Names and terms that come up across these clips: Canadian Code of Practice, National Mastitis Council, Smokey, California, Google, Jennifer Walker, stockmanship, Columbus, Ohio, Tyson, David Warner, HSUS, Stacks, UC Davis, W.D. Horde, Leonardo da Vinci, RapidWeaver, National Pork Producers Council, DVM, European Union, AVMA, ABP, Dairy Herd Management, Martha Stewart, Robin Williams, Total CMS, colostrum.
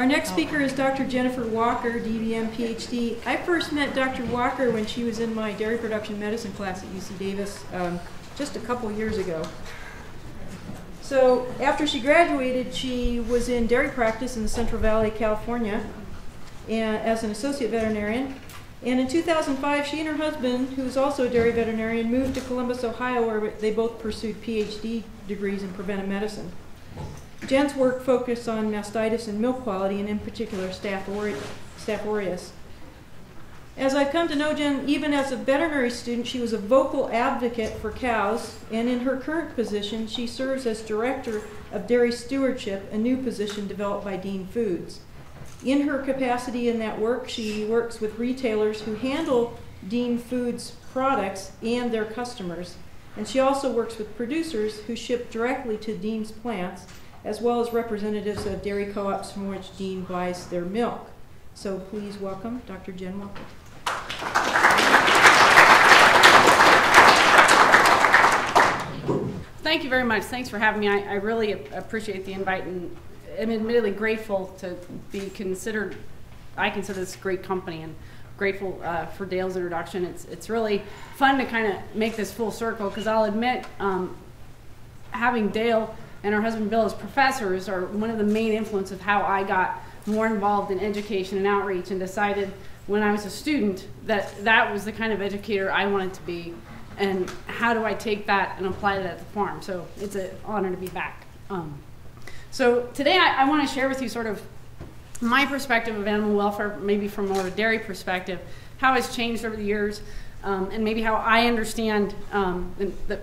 Our next speaker is Dr. Jennifer Walker, DVM, PhD. I first met Dr. Walker when she was in my dairy production medicine class at UC Davis just a couple years ago. So after she graduated, she was in dairy practice in the Central Valley, California, and as an associate veterinarian. And in 2005, she and her husband, who is also a dairy veterinarian, moved to Columbus, Ohio, where they both pursued PhD degrees in preventive medicine. Jen's work focused on mastitis and milk quality, and in particular, Staph aureus. As I've come to know Jen, even as a veterinary student, she was a vocal advocate for cows, and in her current position, she serves as Director of Dairy Stewardship, a new position developed by Dean Foods. In her capacity in that work, she works with retailers who handle Dean Foods products and their customers, and she also works with producers who ship directly to Dean's plants, as well as representatives of dairy co-ops from which Dean buys their milk. So please welcome Dr. Jen Walker. Thank you very much. Thanks for having me. I really appreciate the invite, and I'm admittedly grateful to be considered. I consider this a great company, and grateful for Dale's introduction. It's really fun to kind of make this full circle, because I'll admit, having Dale and her husband Bill as professors are one of the main influences of how I got more involved in education and outreach, and decided when I was a student that that was the kind of educator I wanted to be, and how do I take that and apply it at the farm. So it's an honor to be back. So today I want to share with you sort of my perspective of animal welfare, maybe from more of a dairy perspective, how it's changed over the years, and maybe how I understand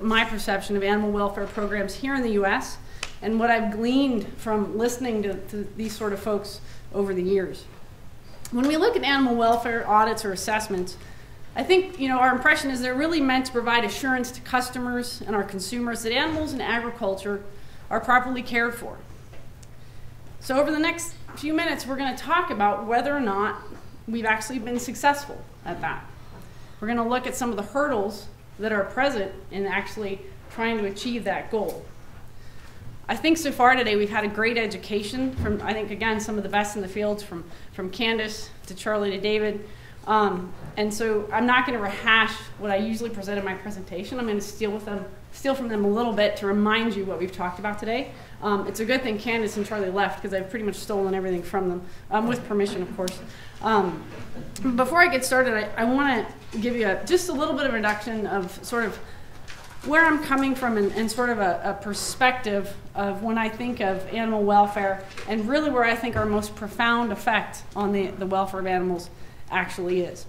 my perception of animal welfare programs here in the US, and what I've gleaned from listening to these sort of folks over the years. When we look at animal welfare audits or assessments, I think, you know, our impression is they're really meant to provide assurance to customers and our consumers that animals in agriculture are properly cared for. So over the next few minutes, we're going to talk about whether or not we've actually been successful at that. We're going to look at some of the hurdles that are present in actually trying to achieve that goal. I think so far today we've had a great education from, I think, again, some of the best in the fields, from Candace to Charlie to David. And so I'm not going to rehash what I usually present in my presentation. I'm going to steal from them a little bit to remind you what we've talked about today. It's a good thing Candace and Charlie left, because I've pretty much stolen everything from them, with permission, of course. Before I get started, I want to give you just a little bit of introduction of sort of where I'm coming from, and sort of a perspective of when I think of animal welfare, and really where I think our most profound effect on the welfare of animals actually is.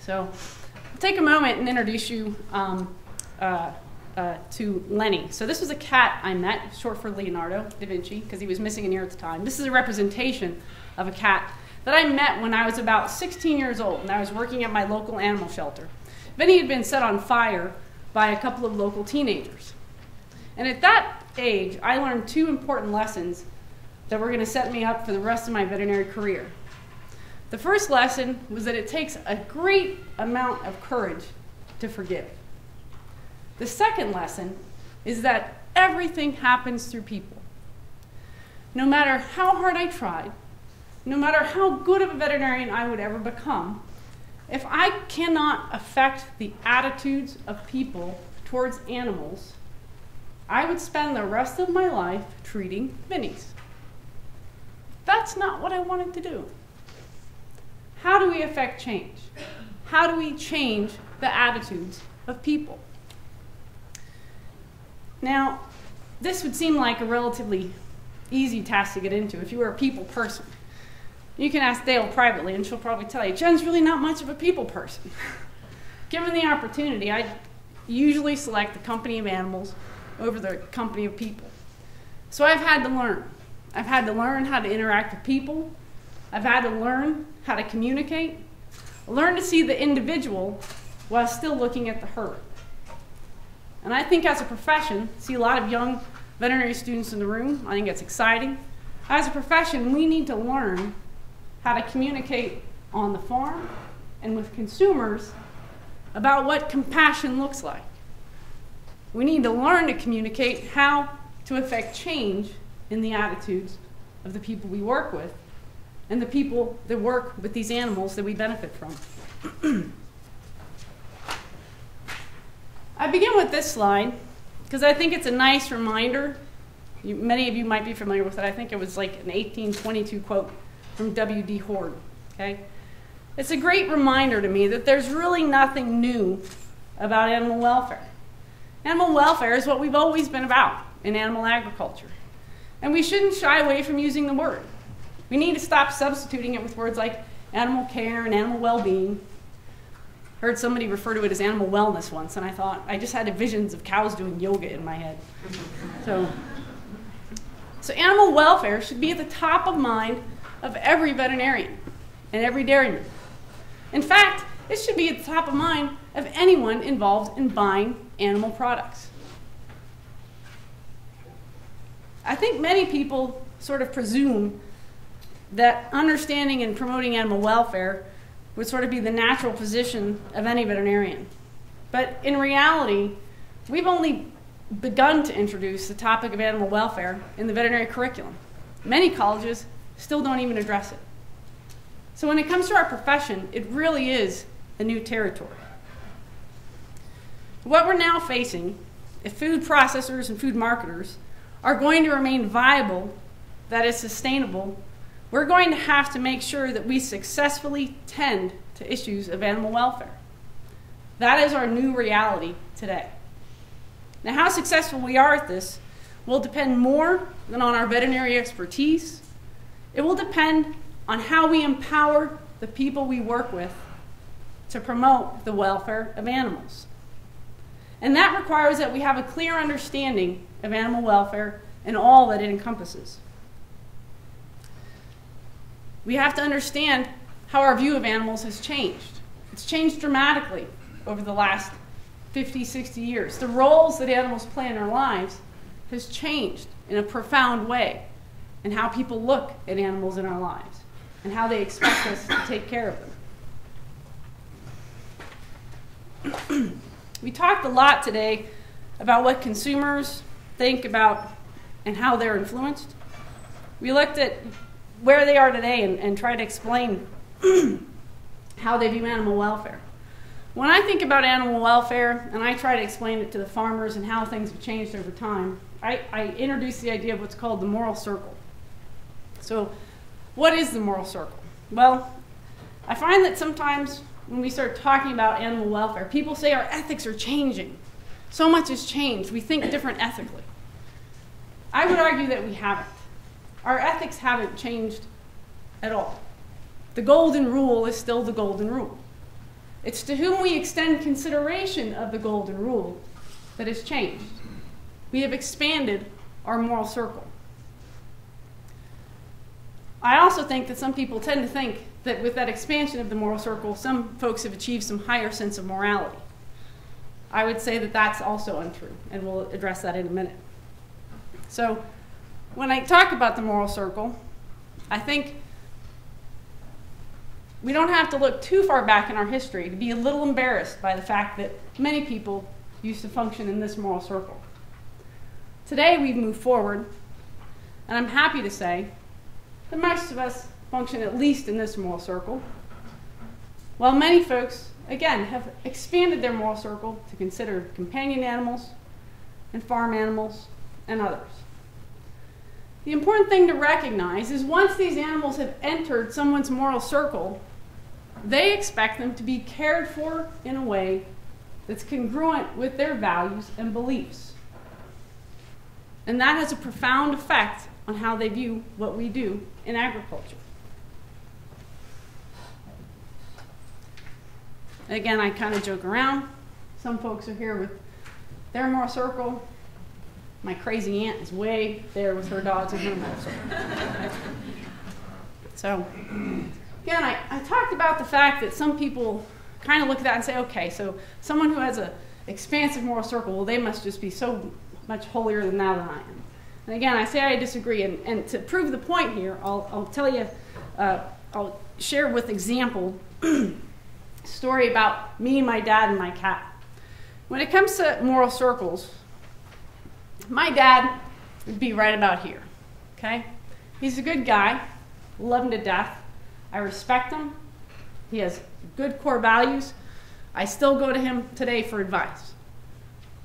So I'll take a moment and introduce you to Lenny. So this was a cat I met, short for Leonardo da Vinci, because he was missing an ear at the time. This is a representation of a cat that I met when I was about 16 years old, and I was working at my local animal shelter. Vinny had been set on fire by a couple of local teenagers. And at that age, I learned two important lessons that were going to set me up for the rest of my veterinary career. The first lesson was that it takes a great amount of courage to forgive. The second lesson is that everything happens through people. No matter how hard I tried, no matter how good of a veterinarian I would ever become, if I cannot affect the attitudes of people towards animals, I would spend the rest of my life treating Vinnies. That's not what I wanted to do. How do we affect change? How do we change the attitudes of people? Now, this would seem like a relatively easy task to get into if you were a people person. You can ask Dale privately, and she'll probably tell you, Jen's really not much of a people person. Given the opportunity, I usually select the company of animals over the company of people. So I've had to learn. I've had to learn how to interact with people. I've had to learn how to communicate. Learn to see the individual while still looking at the herd. And I think as a profession, I see a lot of young veterinary students in the room. I think it's exciting. As a profession, we need to learn how to communicate on the farm and with consumers about what compassion looks like. We need to learn to communicate how to affect change in the attitudes of the people we work with and the people that work with these animals that we benefit from. I begin with this slide because I think it's a nice reminder. Many of you might be familiar with it. I think it was like an 1822 quote from W.D. Horde. Okay? It's a great reminder to me that there's really nothing new about animal welfare. Animal welfare is what we've always been about in animal agriculture. And we shouldn't shy away from using the word. We need to stop substituting it with words like animal care and animal well-being. I heard somebody refer to it as animal wellness once, and I thought, I just had visions of cows doing yoga in my head. So animal welfare should be at the top of mind of every veterinarian and every dairyman. In fact, it should be at the top of mind of anyone involved in buying animal products. I think many people sort of presume that understanding and promoting animal welfare would sort of be the natural position of any veterinarian. But in reality, we've only begun to introduce the topic of animal welfare in the veterinary curriculum. Many colleges still don't even address it. So when it comes to our profession, it really is a new territory. What we're now facing, if food processors and food marketers are going to remain viable, that is sustainable, we're going to have to make sure that we successfully tend to issues of animal welfare. That is our new reality today. Now, how successful we are at this will depend more than on our veterinary expertise. It will depend on how we empower the people we work with to promote the welfare of animals. And that requires that we have a clear understanding of animal welfare and all that it encompasses. We have to understand how our view of animals has changed. It's changed dramatically over the last 50, 60 years. The roles that animals play in our lives has changed in a profound way in how people look at animals in our lives and how they expect us to take care of them. We talked a lot today about what consumers think about and how they're influenced. We looked at where they are today and try to explain how they view animal welfare. When I think about animal welfare and I try to explain it to the farmers and how things have changed over time, I introduce the idea of what's called the moral circle. So what is the moral circle? Well, I find that sometimes when we start talking about animal welfare, people say our ethics are changing. So much has changed. We think different ethically. I would argue that we haven't. Our ethics haven't changed at all. The golden rule is still the golden rule. It's to whom we extend consideration of the golden rule that has changed. We have expanded our moral circle. I also think that some people tend to think that with that expansion of the moral circle, some folks have achieved some higher sense of morality. I would say that that's also untrue, and we'll address that in a minute. So when I talk about the moral circle, I think we don't have to look too far back in our history to be a little embarrassed by the fact that many people used to function in this moral circle. Today we've moved forward, and I'm happy to say that most of us function at least in this moral circle, while many folks, again, have expanded their moral circle to consider companion animals and farm animals and others. The important thing to recognize is once these animals have entered someone's moral circle, they expect them to be cared for in a way that's congruent with their values and beliefs. And that has a profound effect on how they view what we do in agriculture. Again, I kind of joke around. Some folks are here with their moral circle. My crazy aunt is way there with her dogs and her moral circle. So, again, I talked about the fact that some people kind of look at that and say, okay, so someone who has an expansive moral circle, well, they must just be so much holier than thou than I am. And again, I say I disagree. And to prove the point here, I'll tell you, I'll share with example a story about me, my dad, and my cat. When it comes to moral circles, my dad would be right about here, okay? He's a good guy. Love him to death. I respect him. He has good core values. I still go to him today for advice.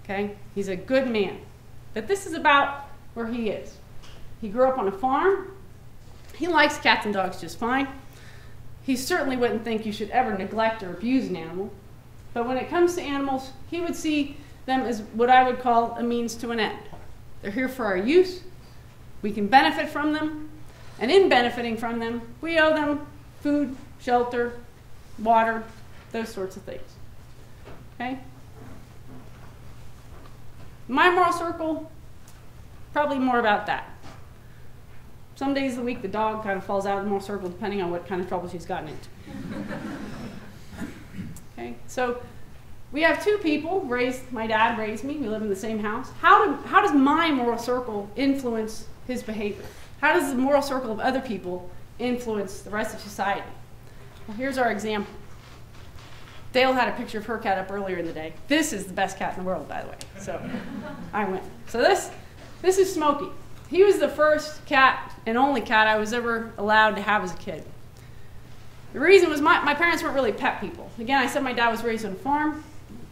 Okay? He's a good man. But this is about where he is. He grew up on a farm. He likes cats and dogs just fine. He certainly wouldn't think you should ever neglect or abuse an animal. But when it comes to animals, he would see them as what I would call a means to an end. They're here for our use. We can benefit from them. And in benefiting from them, we owe them food, shelter, water, those sorts of things. Okay? My moral circle, probably more about that. Some days of the week, the dog kind of falls out of the moral circle depending on what kind of trouble she's gotten into. Okay? So we have two people, my dad raised me, we live in the same house. How does my moral circle influence his behavior? How does the moral circle of other people influence the rest of society? Well, here's our example. Dale had a picture of her cat up earlier in the day. This is the best cat in the world, by the way. So I went. So this is Smokey. He was the first cat and only cat I was ever allowed to have as a kid. The reason was my parents weren't really pet people. Again, I said my dad was raised on a farm.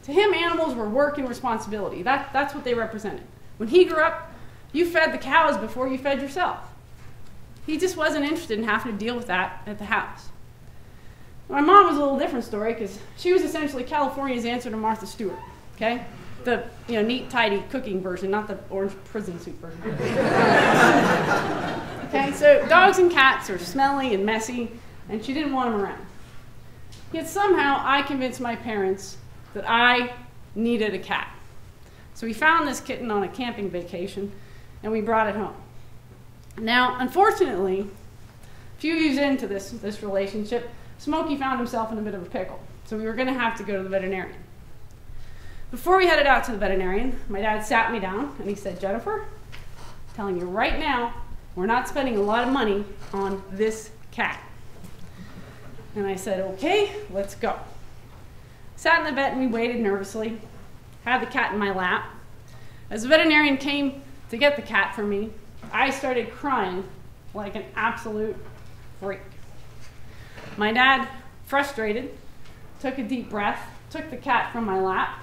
To him, animals were work and responsibility. That's what they represented. When he grew up, you fed the cows before you fed yourself. He just wasn't interested in having to deal with that at the house. My mom was a little different story because she was essentially California's answer to Martha Stewart, okay? The neat, tidy cooking version, not the orange prison suit version. Okay, so dogs and cats are smelly and messy, and she didn't want them around. Yet somehow I convinced my parents that I needed a cat. So we found this kitten on a camping vacation, and we brought it home. Now, unfortunately, a few years into this relationship, Smokey found himself in a bit of a pickle, so we were going to have to go to the veterinarian. Before we headed out to the veterinarian, my dad sat me down and he said, "Jennifer, I'm telling you right now, we're not spending a lot of money on this cat." And I said, "Okay, let's go." Sat in the vet and we waited nervously, had the cat in my lap. As the veterinarian came to get the cat for me, I started crying like an absolute freak. My dad, frustrated, took a deep breath, took the cat from my lap,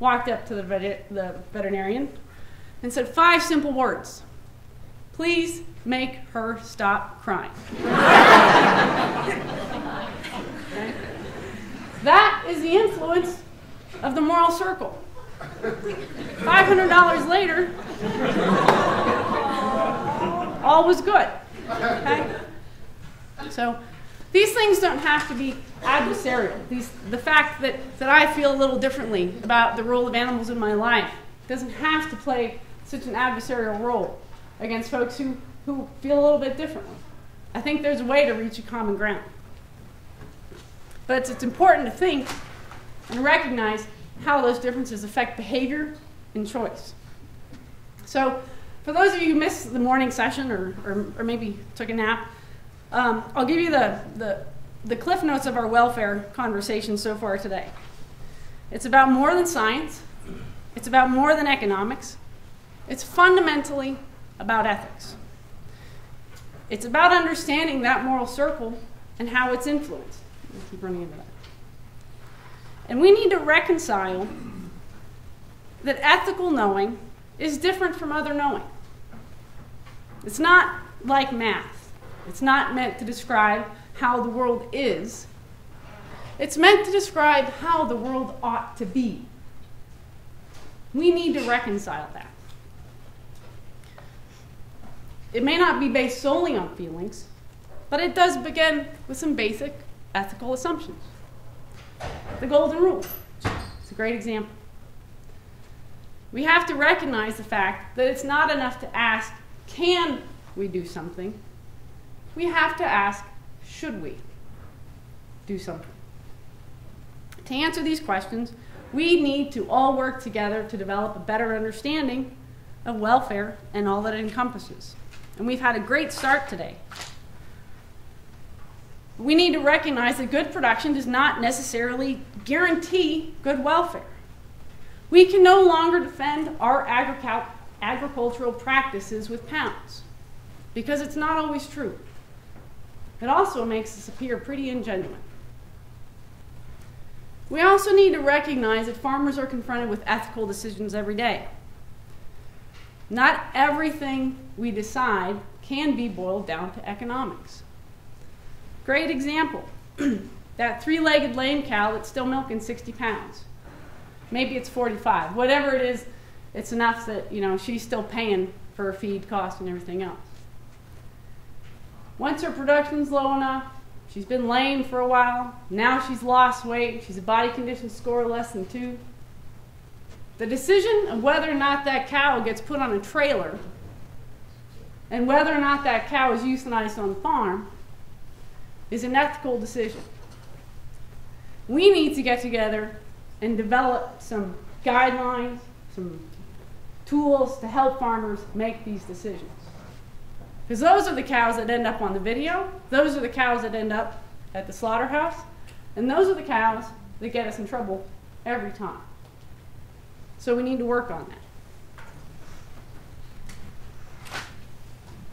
walked up to the veterinarian, and said 5 simple words. "Please make her stop crying." Okay. That is the influence of the moral circle. $500 later, all was good. Okay? So, these things don't have to be adversarial. The fact that I feel a little differently about the role of animals in my life doesn't have to play such an adversarial role against folks who feel a little bit differently. I think there's a way to reach a common ground. But it's important to think and recognize how those differences affect behavior and choice. So for those of you who missed the morning session or maybe took a nap, I'll give you the cliff notes of our welfare conversation so far today. It's about more than science. It's about more than economics. It's fundamentally about ethics. It's about understanding that moral circle and how it's influenced. I keep running into that. And we need to reconcile that ethical knowing is different from other knowing. It's not like math. It's not meant to describe how the world is. It's meant to describe how the world ought to be. We need to reconcile that. It may not be based solely on feelings, but it does begin with some basic ethical assumptions. The golden rule is a great example. We have to recognize the fact that it's not enough to ask, can we do something? We have to ask, should we do something? To answer these questions, we need to all work together to develop a better understanding of welfare and all that it encompasses. And we've had a great start today. We need to recognize that good production does not necessarily guarantee good welfare. We can no longer defend our agricultural practices with pounds. because it's not always true. It also makes us appear pretty ingenuine. We also need to recognize that farmers are confronted with ethical decisions every day. Not everything we decide can be boiled down to economics. Great example, that three-legged lame cow that's still milking 60 pounds. Maybe it's 45, whatever it is, it's enough that, you know, she's still paying for her feed cost and everything else. Once her production's low enough, she's been lame for a while, now she's lost weight, she's a body condition score less than 2. The decision of whether or not that cow gets put on a trailer and whether or not that cow is euthanized on the farm is an ethical decision. We need to get together and develop some guidelines, some tools to help farmers make these decisions. Because those are the cows that end up on the video, those are the cows that end up at the slaughterhouse, and those are the cows that get us in trouble every time. So we need to work on that.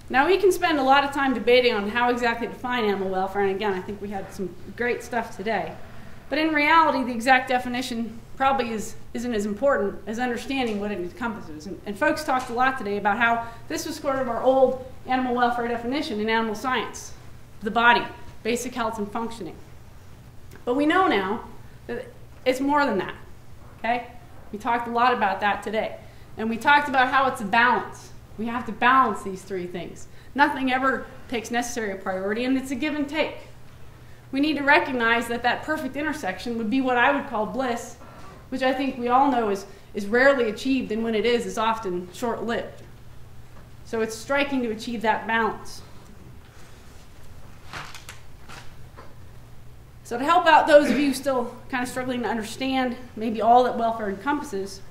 Now we can spend a lot of time debating on how exactly to define animal welfare, and again, I think we had some great stuff today. But in reality, the exact definition probably isn't as important as understanding what it encompasses. And folks talked a lot today about how this was sort of our old animal welfare definition in animal science, the body, basic health and functioning. But we know now that it's more than that, okay? We talked a lot about that today. And we talked about how it's a balance. We have to balance these three things. Nothing ever takes necessary priority, and it's a give and take. We need to recognize that that perfect intersection would be what I would call bliss, which I think we all know is rarely achieved, and when it is often short-lived. So it's striking to achieve that balance. So to help out those of you still kind of struggling to understand maybe all that welfare encompasses,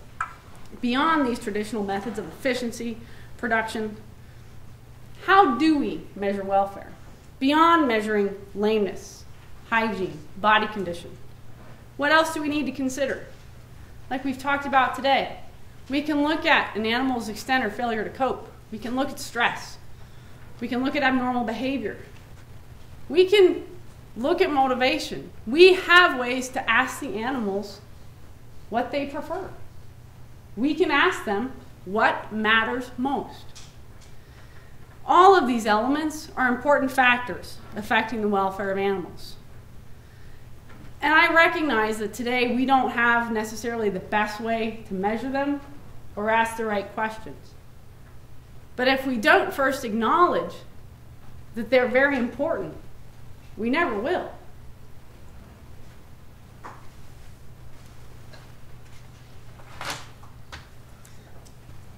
beyond these traditional methods of efficiency, production, how do we measure welfare? Beyond measuring lameness, hygiene, body condition, what else do we need to consider? Like we've talked about today, we can look at an animal's extent or failure to cope. We can look at stress. We can look at abnormal behavior. We can look at motivation. We have ways to ask the animals what they prefer. We can ask them what matters most. All of these elements are important factors affecting the welfare of animals. And I recognize that today we don't have necessarily the best way to measure them or ask the right questions. But if we don't first acknowledge that they're very important, we never will.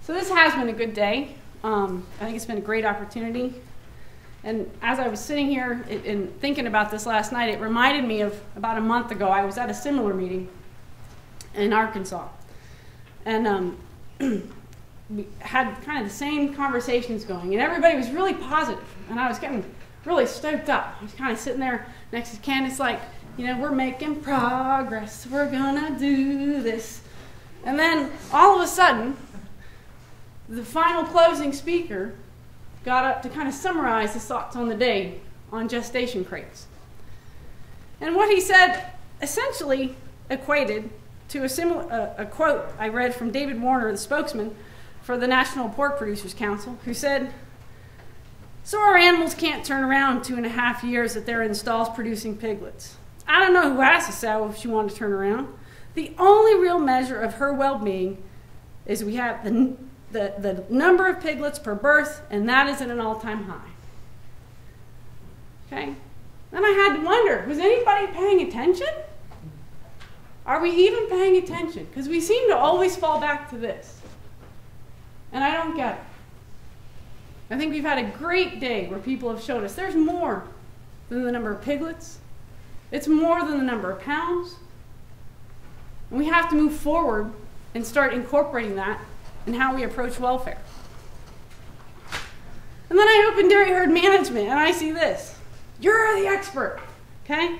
So this has been a good day. I think it's been a great opportunity. And as I was sitting here and thinking about this last night, it reminded me of about a month ago, I was at a similar meeting in Arkansas. And we had kind of the same conversations going, and everybody was really positive, and I was getting really stoked up. I was kind of sitting there next to Candace like, you know, we're making progress, we're gonna do this. And then all of a sudden, the final closing speaker got up to kind of summarize his thoughts on the day on gestation crates. And what he said essentially equated to a quote I read from David Warner, the spokesman for the National Pork Producers Council, who said, "So our animals can't turn around 2.5 years that they're in stalls producing piglets. I don't know who asked a sow if she wanted to turn around. The only real measure of her well-being is we have the number of piglets per birth, and that is at an all-time high." Okay? Then I had to wonder, was anybody paying attention? Are we even paying attention? Because we seem to always fall back to this. And I don't get it. I think we've had a great day where people have showed us there's more than the number of piglets. It's more than the number of pounds. And we have to move forward and start incorporating that and how we approach welfare. And then I open Dairy Herd Management and I see this. You're the expert, okay?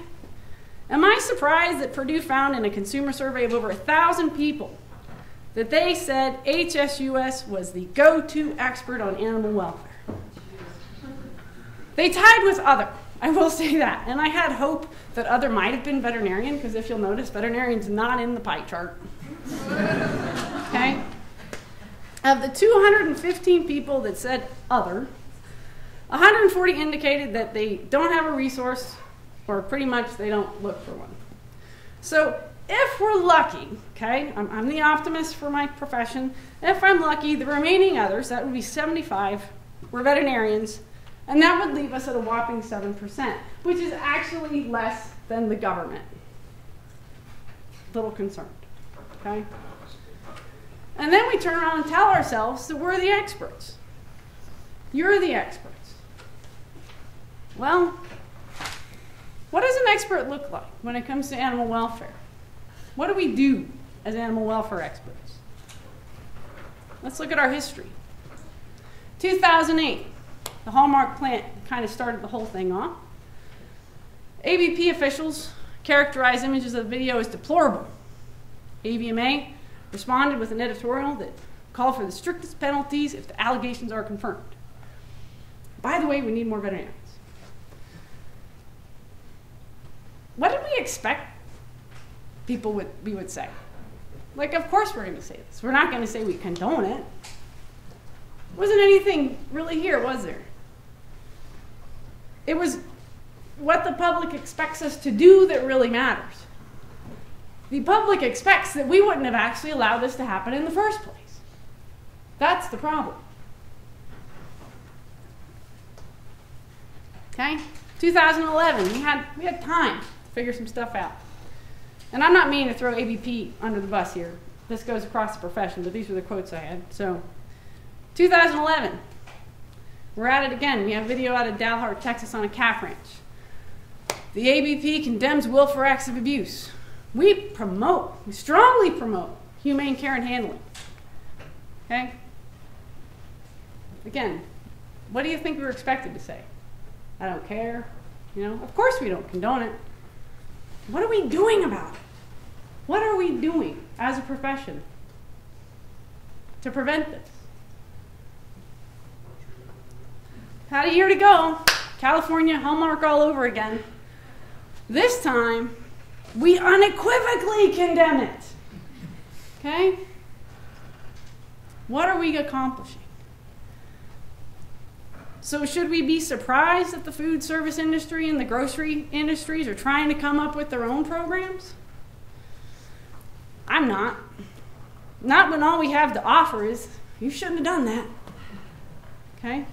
Am I surprised that Purdue found in a consumer survey of over 1,000 people that they said HSUS was the go-to expert on animal welfare? They tied with other, I will say that. And I had hope that other might have been veterinarian, because if you'll notice, veterinarian's not in the pie chart. Okay? Of the 215 people that said other, 140 indicated that they don't have a resource, or pretty much they don't look for one. So if we're lucky, okay, I'm the optimist for my profession, if I'm lucky, the remaining others, that would be 75, were veterinarians, and that would leave us at a whopping 7%, which is actually less than the government. Little concerned, okay? And then we turn around and tell ourselves that we're the experts. You're the experts. Well, what does an expert look like when it comes to animal welfare? What do we do as animal welfare experts? Let's look at our history. 2008. The Hallmark plant kind of started the whole thing off. ABP officials characterized images of the video as deplorable. AVMA responded with an editorial that called for the strictest penalties if the allegations are confirmed. By the way, we need more veterinarians. What did we expect people would say? Like, of course we're going to say this. We're not going to say we condone it. Wasn't anything really here, was there? It was what the public expects us to do that really matters. The public expects that we wouldn't have actually allowed this to happen in the first place. That's the problem. Okay? 2011, we had time to figure some stuff out. And I'm not meaning to throw ABP under the bus here. This goes across the profession, but these were the quotes I had. So 2011, we're at it again. We have a video out of Dalhart, Texas on a calf ranch. The ABP condemns willful acts of abuse. We strongly promote humane care and handling. Okay? Again, what do you think we were expected to say? I don't care. You know, of course we don't condone it. What are we doing about it? What are we doing as a profession to prevent this? Had a year to go. California, Hallmark all over again. This time, we unequivocally condemn it. Okay? What are we accomplishing? So should we be surprised that the food service industry and the grocery industries are trying to come up with their own programs? I'm not. Not when all we have to offer is, you shouldn't have done that. Okay?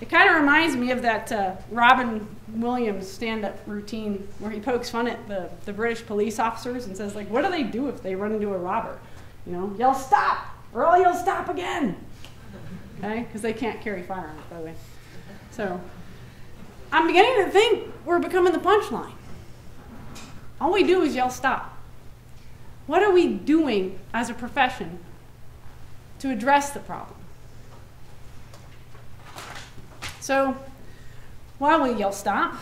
It kind of reminds me of that Robin Williams stand-up routine where he pokes fun at the British police officers and says, like, what do they do if they run into a robber? You know, yell stop, or I'll yell stop again. Okay, because they can't carry firearms, by the way. So I'm beginning to think we're becoming the punchline. All we do is yell stop. What are we doing as a profession to address the problem? So while we yell stop,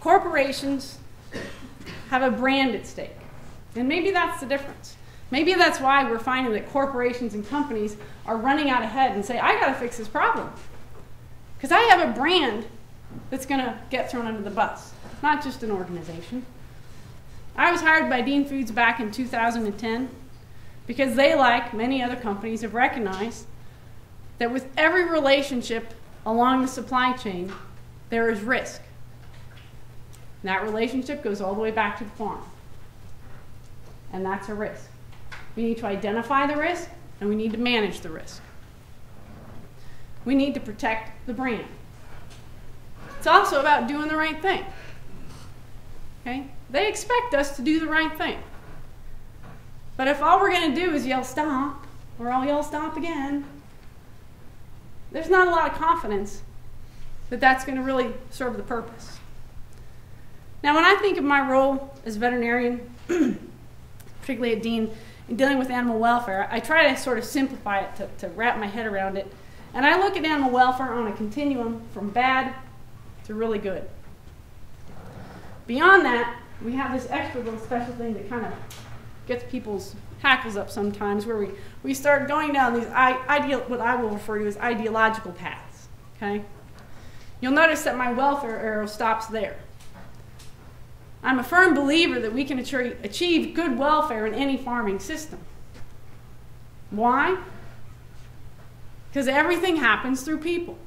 corporations have a brand at stake. And maybe that's the difference. Maybe that's why we're finding that corporations and companies are running out ahead and say, I got to fix this problem. Because I have a brand that's going to get thrown under the bus, not just an organization. I was hired by Dean Foods back in 2010 because they, like many other companies, have recognized that with every relationship along the supply chain, there is risk. And that relationship goes all the way back to the farm. And that's a risk. We need to identify the risk, and we need to manage the risk. We need to protect the brand. It's also about doing the right thing. Okay? They expect us to do the right thing. But if all we're going to do is yell stop, or I'll yell stop again, there's not a lot of confidence that that's going to really serve the purpose. Now, when I think of my role as a veterinarian, particularly at Dean, in dealing with animal welfare, I try to sort of simplify it to wrap my head around it. And I look at animal welfare on a continuum from bad to really good. Beyond that, we have this extra little special thing that kind of gets people's hackles up sometimes, where we start going down these what I will refer to as ideological paths. Okay? You'll notice that my welfare arrow stops there. I'm a firm believer that we can achieve good welfare in any farming system. Why? Because everything happens through people.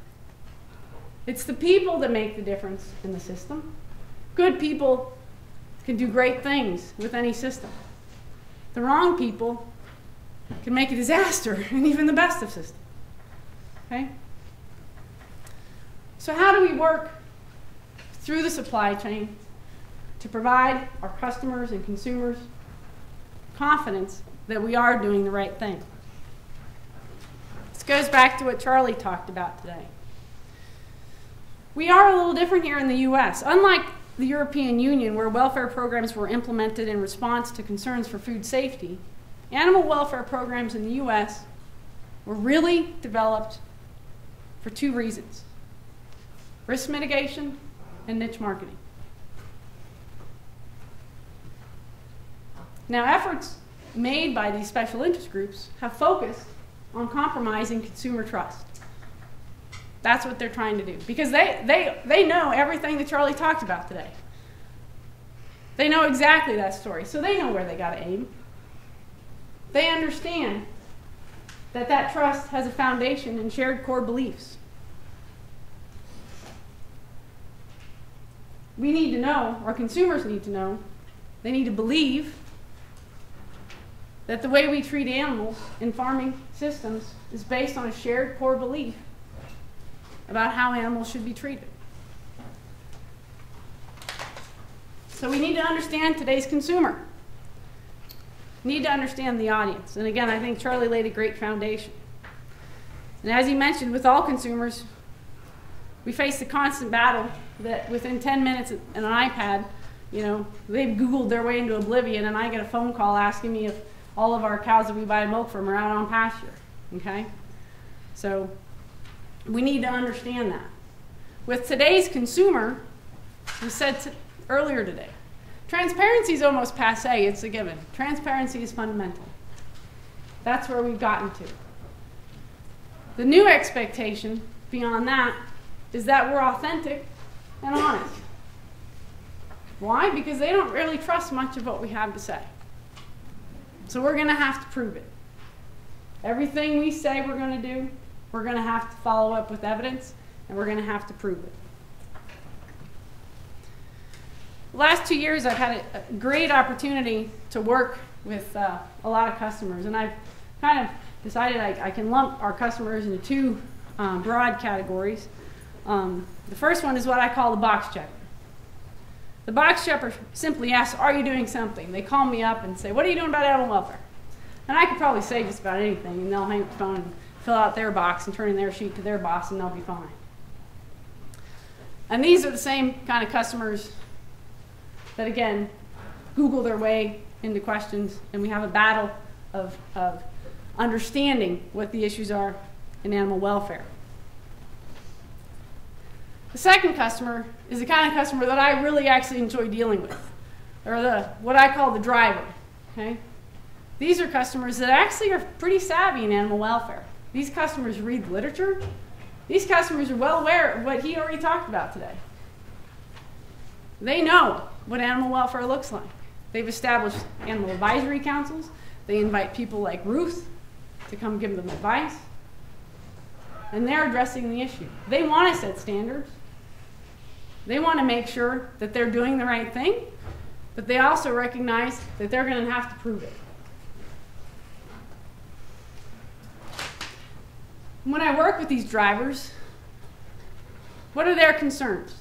It's the people that make the difference in the system. Good people can do great things with any system. The wrong people can make a disaster in even the best of systems. Okay? So how do we work through the supply chain to provide our customers and consumers confidence that we are doing the right thing? This goes back to what Charlie talked about today. We are a little different here in the US. Unlike the European Union, where welfare programs were implemented in response to concerns for food safety, animal welfare programs in the US were really developed for two reasons: risk mitigation and niche marketing. Now, efforts made by these special interest groups have focused on compromising consumer trust. That's what they're trying to do, because they know everything that Charlie talked about today. They know exactly that story, so they know where they gotta aim. They understand that that trust has a foundation in shared core beliefs. We need to know, our consumers need to know, they need to believe that the way we treat animals in farming systems is based on a shared core belief about how animals should be treated. So we need to understand today's consumer. We need to understand the audience. And again, I think Charlie laid a great foundation. And as he mentioned, with all consumers, we face the constant battle that within 10 minutes and an iPad, you know, they've Googled their way into oblivion, and I get a phone call asking me if all of our cows that we buy milk from are out on pasture, okay? So we need to understand that. With today's consumer, we said earlier today, transparency is almost passe, it's a given. Transparency is fundamental. That's where we've gotten to. The new expectation beyond that is that we're authentic and honest. Why? Because they don't really trust much of what we have to say. So we're going to have to prove it. Everything we say we're going to do, we're going to have to follow up with evidence, and we're going to have to prove it. The last 2 years, I've had a great opportunity to work with a lot of customers, and I've kind of decided I can lump our customers into two broad categories. The first one is what I call the box checker. The box checker simply asks, are you doing something? They call me up and say, what are you doing about animal welfare? And I could probably say just about anything, and they'll hang up the phone and fill out their box and turn in their sheet to their boss, and they'll be fine. And these are the same kind of customers that, again, Google their way into questions, and we have a battle of understanding what the issues are in animal welfare. The second customer is the kind of customer that I really actually enjoy dealing with, or what I call the driver. Okay? These are customers that actually are pretty savvy in animal welfare. These customers read literature. These customers are well aware of what he already talked about today. They know what animal welfare looks like. They've established animal advisory councils. They invite people like Ruth to come give them advice. And they're addressing the issue. They want to set standards. They want to make sure that they're doing the right thing, but they also recognize that they're going to have to prove it. When I work with these drivers, what are their concerns?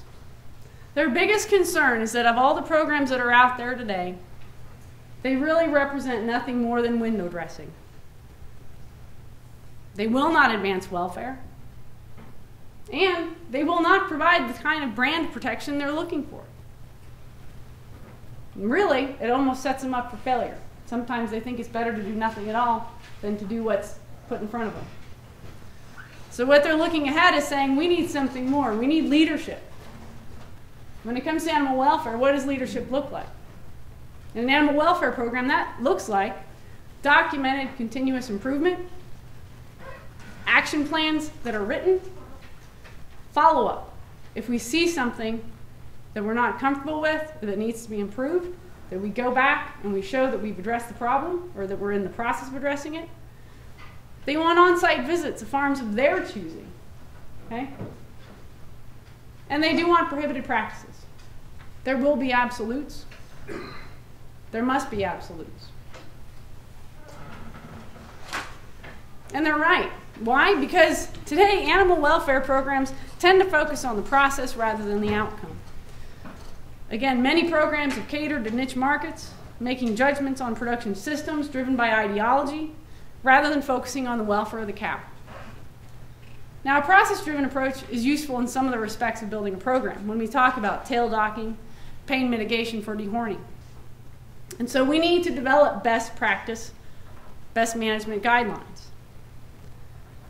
Their biggest concern is that of all the programs that are out there today, they really represent nothing more than window dressing. They will not advance welfare, and they will not provide the kind of brand protection they're looking for. And really, it almost sets them up for failure. Sometimes they think it's better to do nothing at all than to do what's put in front of them. So what they're looking ahead is saying, we need something more. We need leadership. When it comes to animal welfare, what does leadership look like? In an animal welfare program, that looks like documented continuous improvement, action plans that are written, follow-up, If we see something that we're not comfortable with, that needs to be improved, that we go back and we show that we've addressed the problem or that we're in the process of addressing it. They want on-site visits to farms of their choosing, okay? And they do want prohibited practices. There will be absolutes. There must be absolutes. And they're right. Why? Because today animal welfare programs tend to focus on the process rather than the outcome. Again, many programs have catered to niche markets, making judgments on production systems driven by ideology rather than focusing on the welfare of the cow. Now, a process-driven approach is useful in some of the respects of building a program when we talk about tail docking, pain mitigation for dehorning. And so we need to develop best practice, best management guidelines.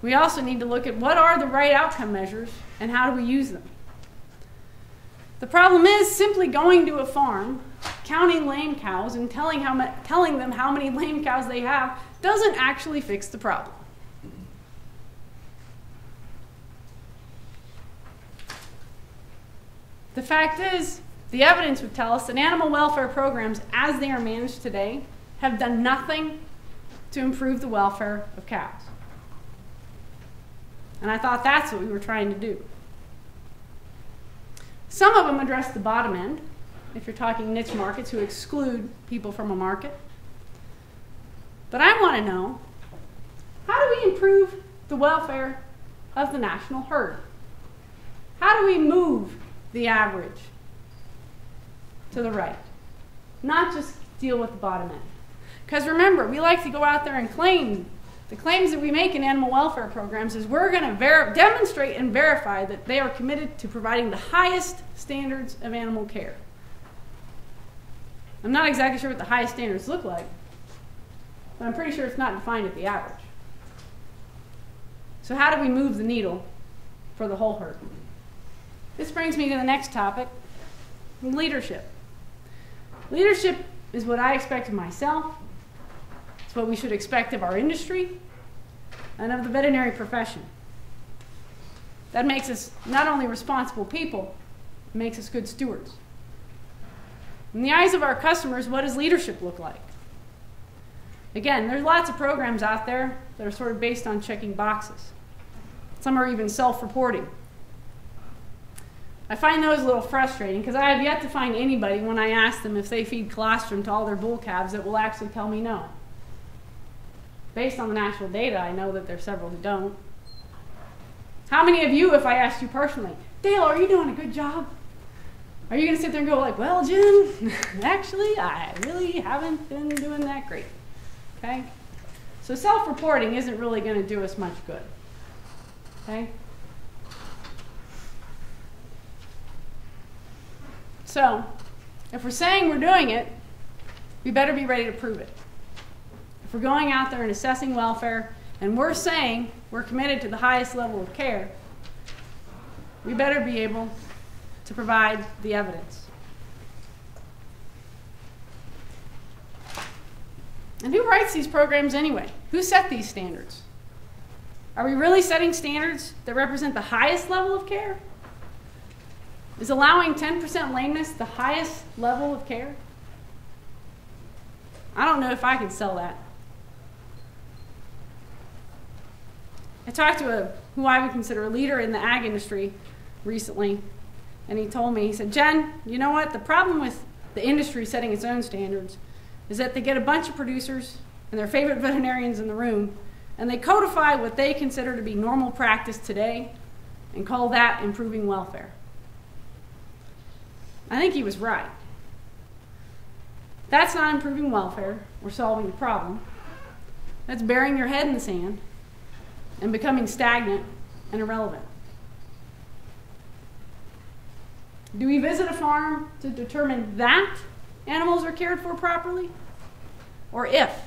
We also need to look at what are the right outcome measures and how do we use them. The problem is simply going to a farm, counting lame cows and telling them how many lame cows they have doesn't actually fix the problem. The fact is, the evidence would tell us that animal welfare programs, as they are managed today, have done nothing to improve the welfare of cows. And I thought that's what we were trying to do. Some of them address the bottom end, if you're talking niche markets who exclude people from a market. But I want to know, how do we improve the welfare of the national herd? How do we move the average to the right, not just deal with the bottom end? Because remember, we like to go out there and claim, the claims that we make in animal welfare programs is we're going to demonstrate and verify that they are committed to providing the highest standards of animal care. I'm not exactly sure what the highest standards look like, but I'm pretty sure it's not defined at the average. So how do we move the needle for the whole herd? This brings me to the next topic, leadership. Leadership is what I expect of myself. It's what we should expect of our industry and of the veterinary profession. That makes us not only responsible people, it makes us good stewards. In the eyes of our customers, what does leadership look like? Again, there's lots of programs out there that are sort of based on checking boxes. Some are even self-reporting. I find those a little frustrating because I have yet to find anybody when I ask them if they feed colostrum to all their bull calves that will actually tell me no. Based on the national data, I know that there are several who don't. How many of you, if I asked you personally, Dale, are you doing a good job? Are you going to sit there and go like, well, Jim, actually, I really haven't been doing that great. Okay? So self-reporting isn't really going to do us much good. Okay? So, if we're saying we're doing it, we better be ready to prove it. If we're going out there and assessing welfare, and we're saying we're committed to the highest level of care, we better be able to provide the evidence. And who writes these programs anyway? Who set these standards? Are we really setting standards that represent the highest level of care? Is allowing 10% lameness the highest level of care? I don't know if I can sell that. I talked to who I would consider a leader in the ag industry recently, and he told me, he said, Jen, you know what? The problem with the industry setting its own standards is that they get a bunch of producers and their favorite veterinarians in the room, and they codify what they consider to be normal practice today and call that improving welfare. I think he was right. That's not improving welfare or solving the problem. That's burying your head in the sand and becoming stagnant and irrelevant. Do we visit a farm to determine that animals are cared for properly or if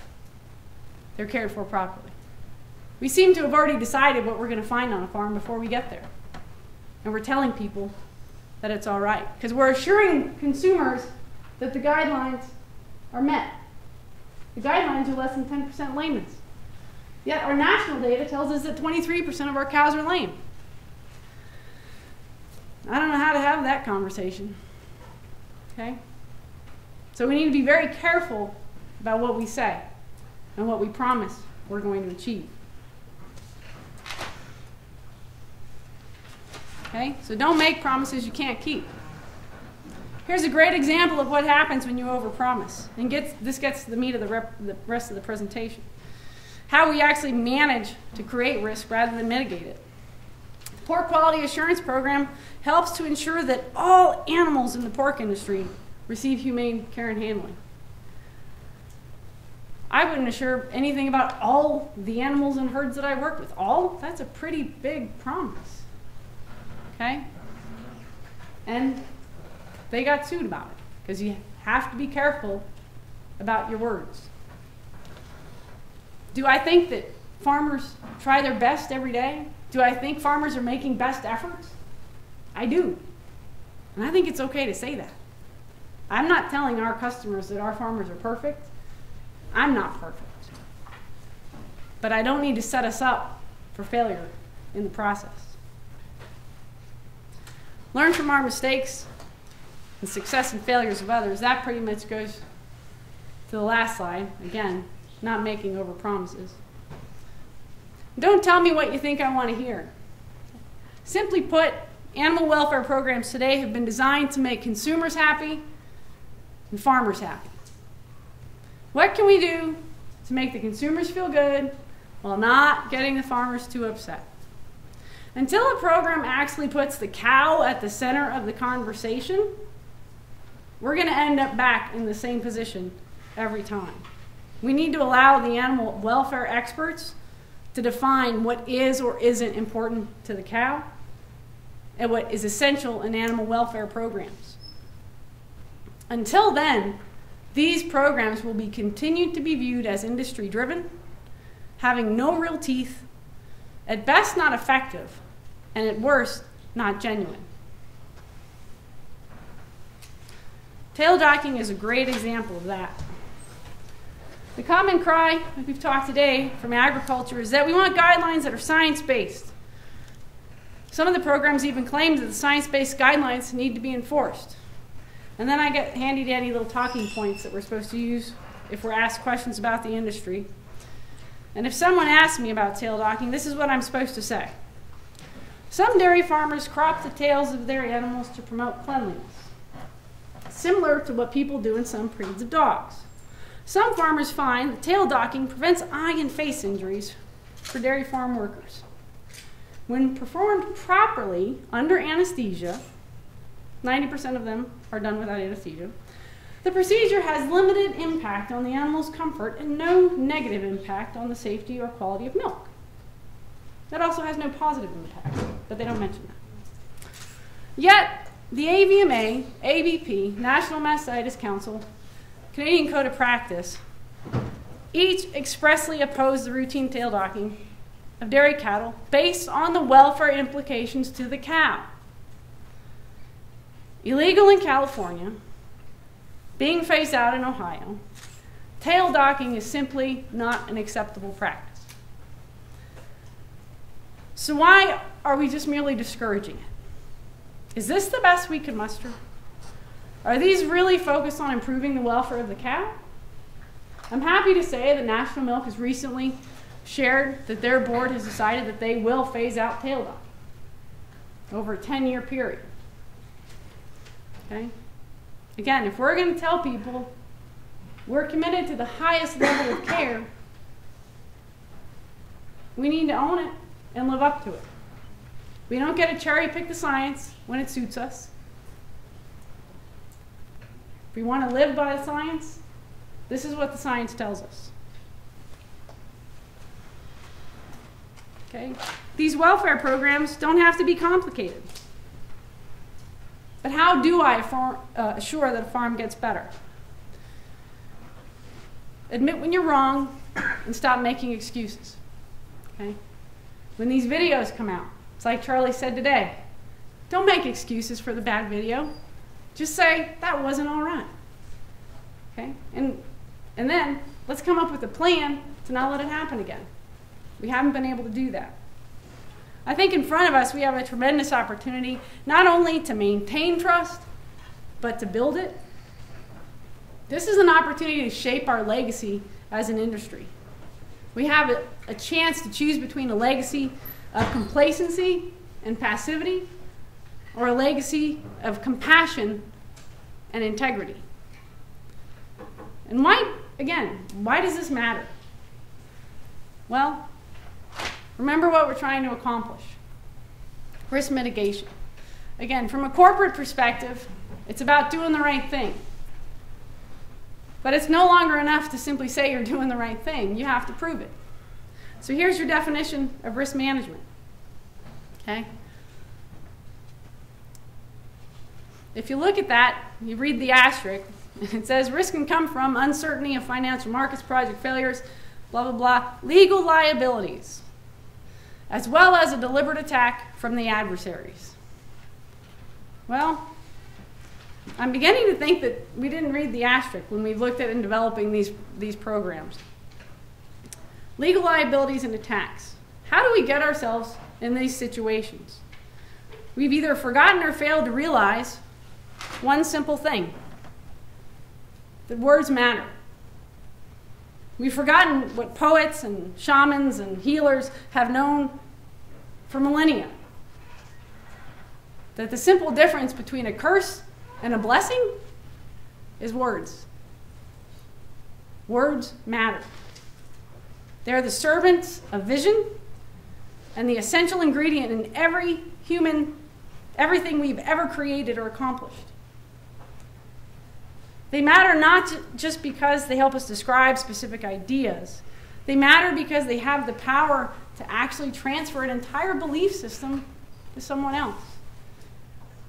they're cared for properly? We seem to have already decided what we're going to find on a farm before we get there, and we're telling people that it's all right, because we're assuring consumers that the guidelines are met. The guidelines are less than 10% lameness. Yet our national data tells us that 23% of our cows are lame. I don't know how to have that conversation, okay? So we need to be very careful about what we say and what we promise we're going to achieve. Okay, so don't make promises you can't keep. Here's a great example of what happens when you overpromise. And this gets to the meat of the rest of the presentation. How we actually manage to create risk rather than mitigate it. The Pork Quality Assurance Program helps to ensure that all animals in the pork industry receive humane care and handling. I wouldn't assure anything about all the animals and herds that I work with. All? That's a pretty big promise. Okay? And they got sued about it, because you have to be careful about your words. Do I think that farmers try their best every day? Do I think farmers are making best efforts? I do. And I think it's okay to say that. I'm not telling our customers that our farmers are perfect. I'm not perfect. But I don't need to set us up for failure in the process. Learn from our mistakes and success and failures of others. That pretty much goes to the last slide. Again, not making over promises. Don't tell me what you think I want to hear. Simply put, animal welfare programs today have been designed to make consumers happy and farmers happy. What can we do to make the consumers feel good while not getting the farmers too upset? Until a program actually puts the cow at the center of the conversation, we're going to end up back in the same position every time. We need to allow the animal welfare experts to define what is or isn't important to the cow and what is essential in animal welfare programs. Until then, these programs will be continued to be viewed as industry-driven, having no real teeth, at best not effective, and at worst not genuine. Tail docking is a great example of that. The common cry, like we've talked today, from agriculture is that we want guidelines that are science-based. Some of the programs even claim that the science-based guidelines need to be enforced. And then I get handy-dandy little talking points that we're supposed to use if we're asked questions about the industry. And if someone asks me about tail docking, this is what I'm supposed to say. Some dairy farmers crop the tails of their animals to promote cleanliness, similar to what people do in some breeds of dogs. Some farmers find that tail docking prevents eye and face injuries for dairy farm workers. When performed properly under anesthesia, 90% of them are done without anesthesia, the procedure has limited impact on the animal's comfort and no negative impact on the safety or quality of milk. That also has no positive impact, but they don't mention that. Yet, the AVMA, ABP, National Mastitis Council, Canadian Code of Practice, each expressly opposed the routine tail docking of dairy cattle based on the welfare implications to the cow. Illegal in California, being phased out in Ohio, tail docking is simply not an acceptable practice. So why are we just merely discouraging it? Is this the best we can muster? Are these really focused on improving the welfare of the cow? I'm happy to say that National Milk has recently shared that their board has decided that they will phase out tail docking over a 10-year period. Okay? Again, if we're going to tell people we're committed to the highest level of care, we need to own it and live up to it. We don't get to cherry pick the science when it suits us. If we want to live by the science, this is what the science tells us. Okay? These welfare programs don't have to be complicated. But how do I assure that a farm gets better? Admit when you're wrong and stop making excuses. Okay? When these videos come out, it's like Charlie said today, don't make excuses for the bad video. Just say, that wasn't all right. Okay? And then, let's come up with a plan to not let it happen again. We haven't been able to do that. I think in front of us we have a tremendous opportunity not only to maintain trust, but to build it. This is an opportunity to shape our legacy as an industry. We have a chance to choose between a legacy of complacency and passivity, or a legacy of compassion and integrity. And why does this matter? Well, remember what we're trying to accomplish. Risk mitigation. Again, from a corporate perspective, it's about doing the right thing. But it's no longer enough to simply say you're doing the right thing. You have to prove it. So here's your definition of risk management. Okay? If you look at that, you read the asterisk, and it says risk can come from uncertainty of financial markets, project failures, blah, blah, blah, legal liabilities, as well as a deliberate attack from the adversaries. Well, I'm beginning to think that we didn't read the asterisk when we looked at and developing these programs. Legal liabilities and attacks. How do we get ourselves in these situations? We've either forgotten or failed to realize one simple thing. The words matter. We've forgotten what poets and shamans and healers have known for millennia. That the simple difference between a curse and a blessing is words. Words matter. They're the servants of vision and the essential ingredient in everything we've ever created or accomplished. They matter not just because they help us describe specific ideas. They matter because they have the power to actually transfer an entire belief system to someone else.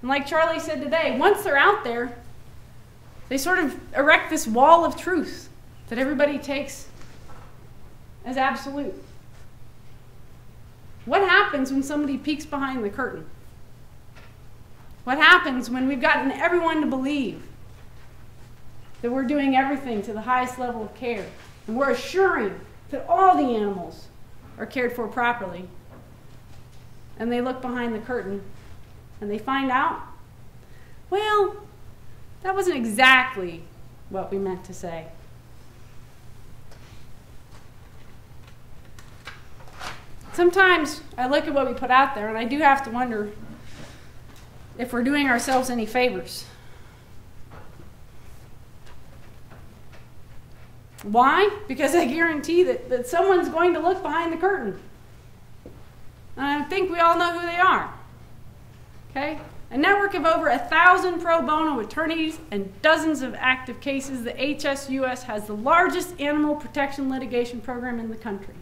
And like Charlie said today, once they're out there, they sort of erect this wall of truth that everybody takes as absolute. What happens when somebody peeks behind the curtain? What happens when we've gotten everyone to believe that we're doing everything to the highest level of care, and we're assuring that all the animals are cared for properly, and they look behind the curtain and they find out, well, that wasn't exactly what we meant to say. Sometimes I look at what we put out there and I do have to wonder if we're doing ourselves any favors. Why? Because I guarantee that someone's going to look behind the curtain. And I think we all know who they are. Okay? A network of over 1,000 pro bono attorneys and dozens of active cases, the HSUS has the largest animal protection litigation program in the country.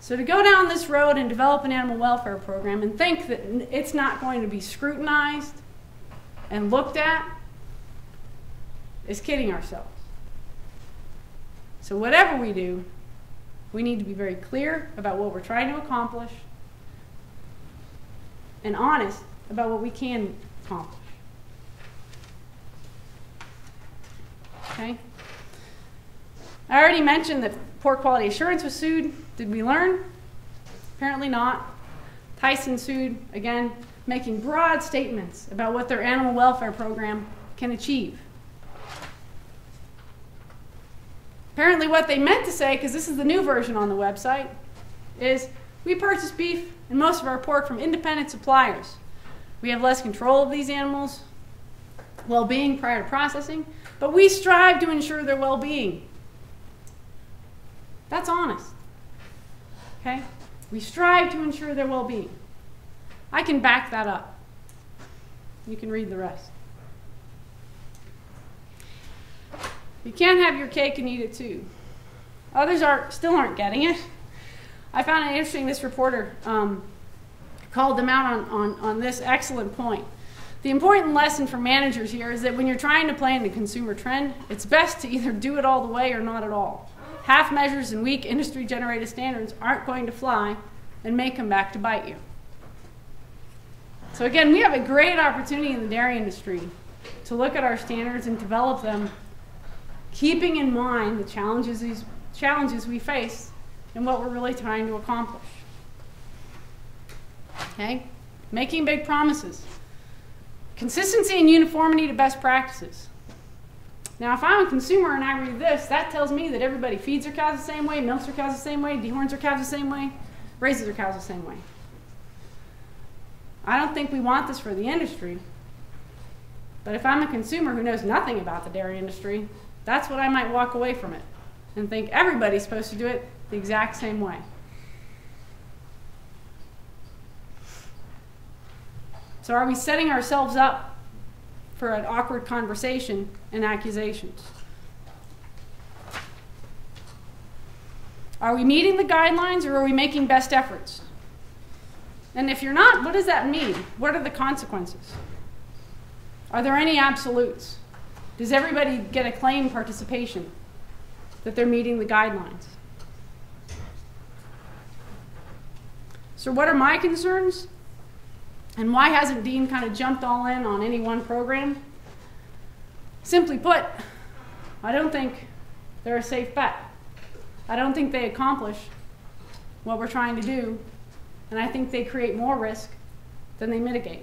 So to go down this road and develop an animal welfare program and think that it's not going to be scrutinized and looked at is kidding ourselves. So whatever we do, we need to be very clear about what we're trying to accomplish and honest about what we can accomplish. Okay? I already mentioned that Pork Quality Assurance was sued. Did we learn? Apparently not. Tyson sued, again, making broad statements about what their animal welfare program can achieve. Apparently what they meant to say, because this is the new version on the website, is we purchase beef and most of our pork from independent suppliers. We have less control of these animals' well-being prior to processing, but we strive to ensure their well-being. That's honest. Okay? We strive to ensure their well-being. I can back that up. You can read the rest. You can't have your cake and eat it too. Others still aren't getting it. I found it interesting, this reporter called them out on this excellent point. The important lesson for managers here is that when you're trying to play in the consumer trend, it's best to either do it all the way or not at all. Half measures and weak industry-generated standards aren't going to fly and may come back to bite you. So again, we have a great opportunity in the dairy industry to look at our standards and develop them, keeping in mind the challenges we face and what we're really trying to accomplish. okay? Making big promises. Consistency and uniformity to best practices. Now, if I'm a consumer and I read this, that tells me that everybody feeds their cows the same way, milks their cows the same way, dehorns their cows the same way, raises their cows the same way. I don't think we want this for the industry. But if I'm a consumer who knows nothing about the dairy industry, that's what I might walk away from it and think everybody's supposed to do it the exact same way. So are we setting ourselves up for an awkward conversation and accusations? Are we meeting the guidelines, or are we making best efforts? And if you're not, what does that mean? What are the consequences? Are there any absolutes? Does everybody get a claim participation that they're meeting the guidelines? So what are my concerns? And why hasn't Dean kind of jumped all in on any one program? Simply put, I don't think they're a safe bet. I don't think they accomplish what we're trying to do, and I think they create more risk than they mitigate.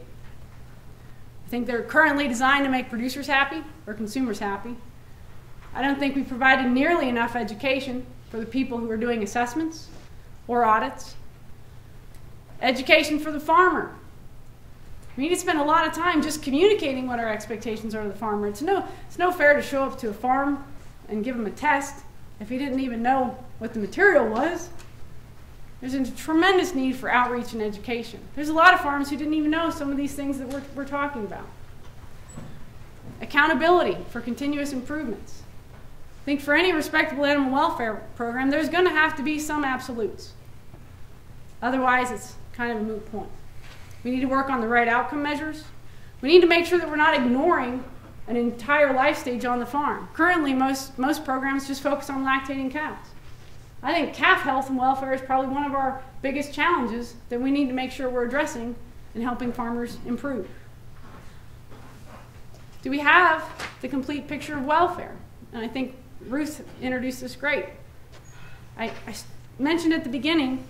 I think they're currently designed to make producers happy or consumers happy. I don't think we've provided nearly enough education for the people who are doing assessments or audits. Education for the farmer. We need to spend a lot of time just communicating what our expectations are to the farmer. It's no fair to show up to a farm and give him a test if he didn't even know what the material was. There's a tremendous need for outreach and education. There's a lot of farms who didn't even know some of these things that we're talking about. Accountability for continuous improvements. I think for any respectable animal welfare program, there's going to have to be some absolutes. Otherwise, it's kind of a moot point. We need to work on the right outcome measures. We need to make sure that we're not ignoring an entire life stage on the farm. Currently, most programs just focus on lactating cows. I think calf health and welfare is probably one of our biggest challenges that we need to make sure we're addressing and helping farmers improve. Do we have the complete picture of welfare? And I think Ruth introduced this great. I mentioned at the beginning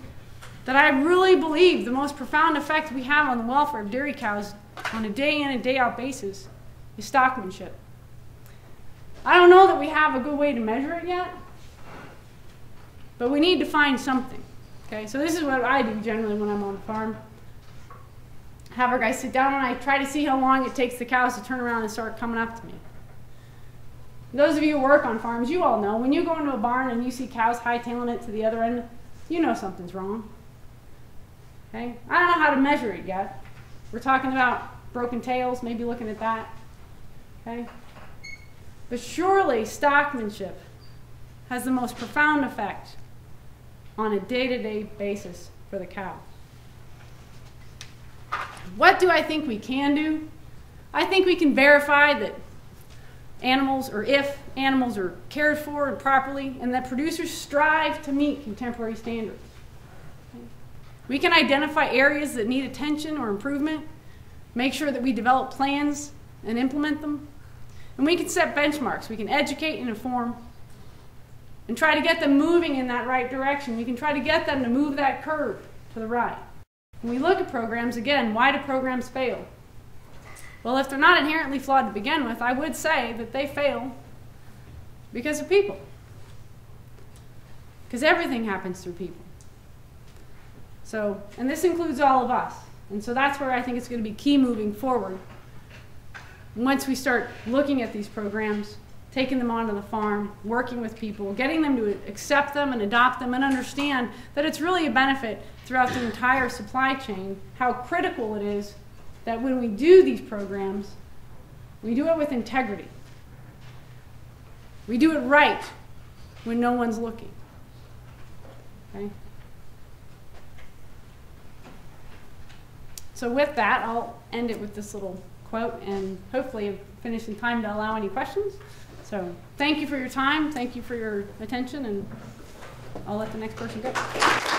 that I really believe the most profound effect we have on the welfare of dairy cows on a day in and day out basis is stockmanship. I don't know that we have a good way to measure it yet, but we need to find something. Okay, so this is what I do generally when I'm on the farm. Have our guys sit down and I try to see how long it takes the cows to turn around and start coming up to me. Those of you who work on farms, you all know when you go into a barn and you see cows hightailing it to the other end, you know something's wrong. Okay? I don't know how to measure it yet. We're talking about broken tails, maybe looking at that. Okay? But surely stockmanship has the most profound effect on a day-to-day basis for the cow. What do I think we can do? I think we can verify that animals, or if animals, are cared for and properly, and that producers strive to meet contemporary standards. We can identify areas that need attention or improvement, make sure that we develop plans and implement them, and we can set benchmarks. We can educate and inform and try to get them moving in that right direction. We can try to get them to move that curve to the right. When we look at programs, again, why do programs fail? Well, if they're not inherently flawed to begin with, I would say that they fail because of people. Because everything happens through people. So, and this includes all of us. And so that's where I think it's going to be key moving forward. Once we start looking at these programs, taking them onto the farm, working with people, getting them to accept them and adopt them and understand that it's really a benefit throughout the entire supply chain, how critical it is that when we do these programs, we do it with integrity. We do it right when no one's looking. Okay? So with that, I'll end it with this little quote and hopefully finish in time to allow any questions. So thank you for your time, thank you for your attention, and I'll let the next person go.